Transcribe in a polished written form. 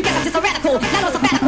You guys are just a radical, not on sabbatical.